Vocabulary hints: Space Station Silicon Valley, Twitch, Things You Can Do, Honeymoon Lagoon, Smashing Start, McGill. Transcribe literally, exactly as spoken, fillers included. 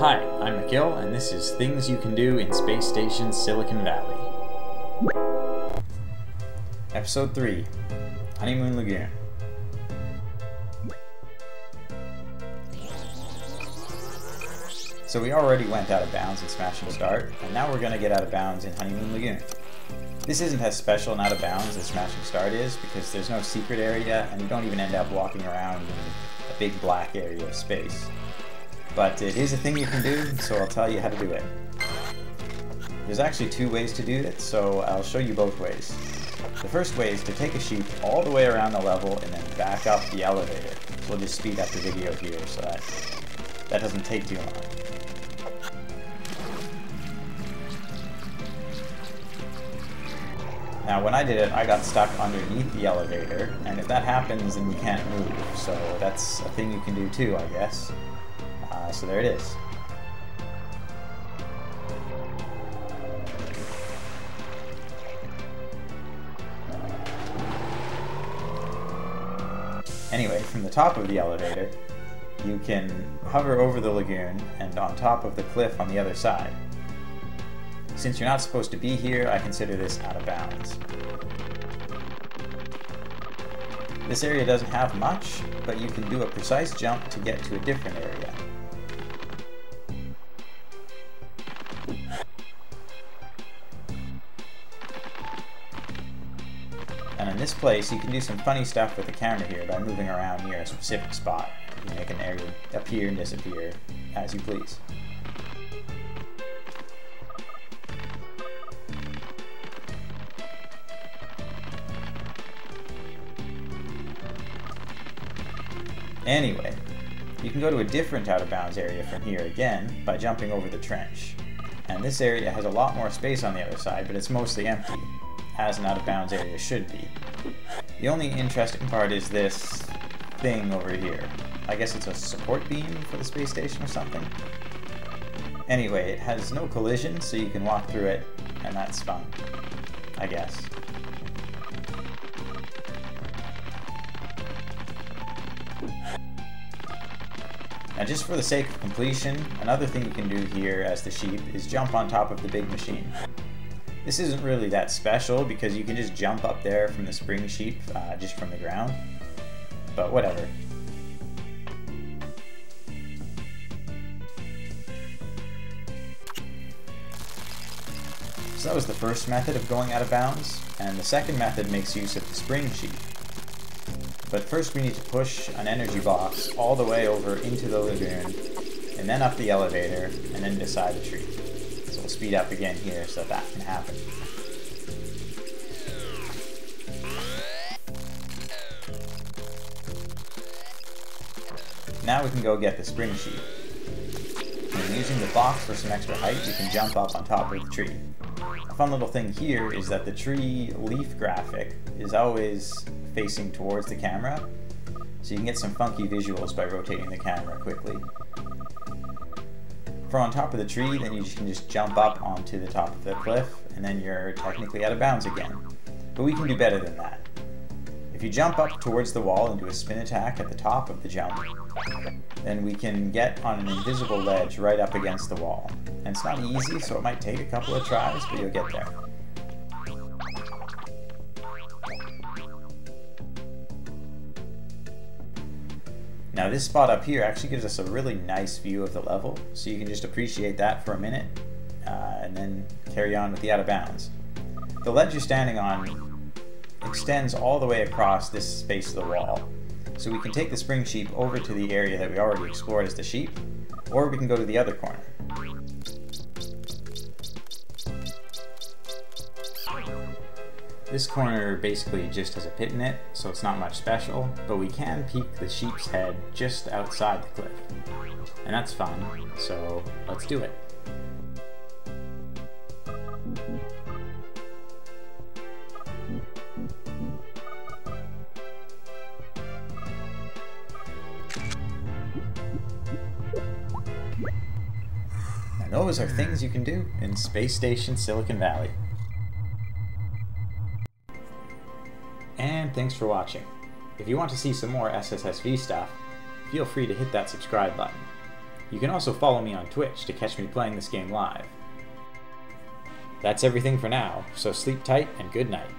Hi, I'm McGill, and this is Things You Can Do in Space Station Silicon Valley. Episode three, Honeymoon Lagoon. So we already went out of bounds in Smashing Start, and now we're going to get out of bounds in Honeymoon Lagoon. This isn't as special and out of bounds as Smashing Start is, because there's no secret area, and you don't even end up walking around in a big black area of space. But it is a thing you can do, so I'll tell you how to do it. There's actually two ways to do it, so I'll show you both ways. The first way is to take a sheep all the way around the level and then back up the elevator. So we'll just speed up the video here so that that doesn't take too long. Now when I did it, I got stuck underneath the elevator, and if that happens then you can't move, so that's a thing you can do too, I guess. Uh, so there it is. Anyway, from the top of the elevator, you can hover over the lagoon and on top of the cliff on the other side. Since you're not supposed to be here, I consider this out of bounds. This area doesn't have much, but you can do a precise jump to get to a different area. And in this place, you can do some funny stuff with the camera here by moving around near a specific spot. You make an area appear and disappear as you please. Anyway, you can go to a different out-of-bounds area from here again by jumping over the trench. And this area has a lot more space on the other side, but it's mostly empty, as an out-of-bounds area should be. The only interesting part is this thing over here. I guess it's a support beam for the space station or something. Anyway, it has no collision, so you can walk through it, and that's fun, I guess. Now just for the sake of completion, another thing you can do here as the sheep is jump on top of the big machine. This isn't really that special because you can just jump up there from the spring sheep, uh, just from the ground, but whatever. So that was the first method of going out of bounds, and the second method makes use of the spring sheep. But first we need to push an energy box all the way over into the lagoon, and then up the elevator, and then beside a tree. So we'll speed up again here so that that can happen. Now we can go get the spring sheep. And using the box for some extra height, you can jump up on top of the tree. A fun little thing here is that the tree leaf graphic is always facing towards the camera, so you can get some funky visuals by rotating the camera quickly. From on top of the tree, then you can just jump up onto the top of the cliff, and then you're technically out of bounds again. But we can do better than that. If you jump up towards the wall and do a spin attack at the top of the jump, then we can get on an invisible ledge right up against the wall. And it's not easy, so it might take a couple of tries, but you'll get there. Now this spot up here actually gives us a really nice view of the level, so you can just appreciate that for a minute, uh, and then carry on with the out of bounds. The ledge you're standing on extends all the way across this space of the wall, so we can take the spring sheep over to the area that we already explored as the sheep, or we can go to the other corner. This corner basically just has a pit in it, so it's not much special, but we can peek the sheep's head just outside the cliff. And that's fun, so let's do it. Now those are things you can do in Space Station Silicon Valley. And thanks for watching. If you want to see some more S S S V stuff, feel free to hit that subscribe button. You can also follow me on Twitch to catch me playing this game live. That's everything for now, so sleep tight and good night.